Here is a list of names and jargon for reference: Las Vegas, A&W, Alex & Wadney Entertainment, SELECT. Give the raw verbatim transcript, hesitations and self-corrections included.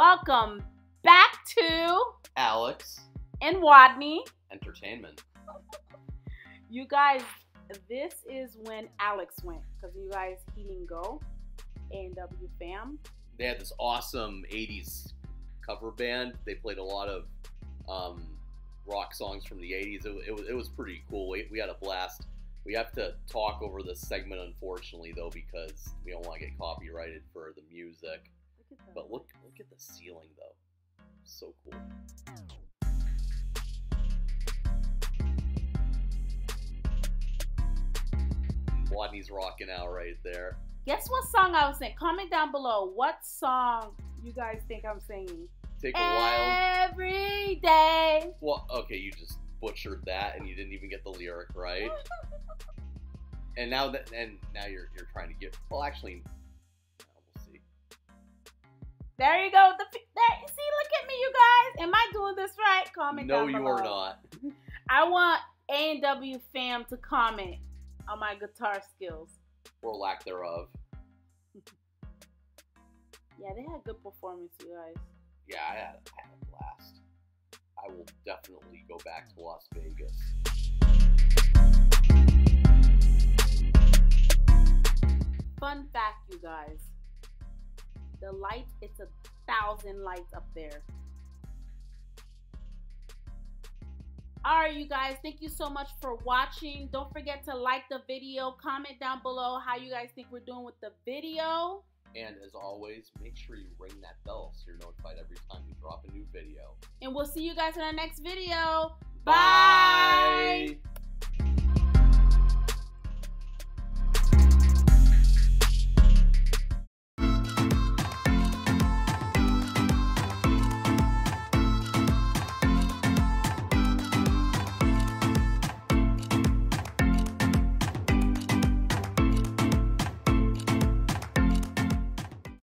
Welcome back to Alex and Wadney Entertainment. You guys, this is when Alex went, because you guys, he didn't go. A and W fam. They had this awesome eighties cover band. They played a lot of um, rock songs from the eighties. It, it, was, it was pretty cool. We, we had a blast. We have to talk over this segment, unfortunately, though, because we don't want to get copyrighted for the music. Look at but look, look at the ceiling, though. So cool. Wadney's rocking out right there. Guess what song I was singing? Comment down below what song you guys think I'm singing. Take a while. Every day. Well, okay, you just butchered that, and you didn't even get the lyric right. and now that, and now you're you're trying to get. Well, actually, we'll see. There you go. The, there, see, look at me, you guys. Am I doing this right? Comment no, down below. No, you are not. I want A and W fam to comment on my guitar skills. Or lack thereof. Yeah, they had good performance, you guys. Yeah, I had, I had a blast. I will definitely go back to Las Vegas. Fun fact, you guys. The light, it's a thousand lights up there. Alright, you guys, thank you so much for watching. Don't forget to like the video. Comment down below how you guys think we're doing with the video. And as always, make sure you ring that bell so you're notified every time we drop a new video. And we'll see you guys in our next video. Bye! Bye.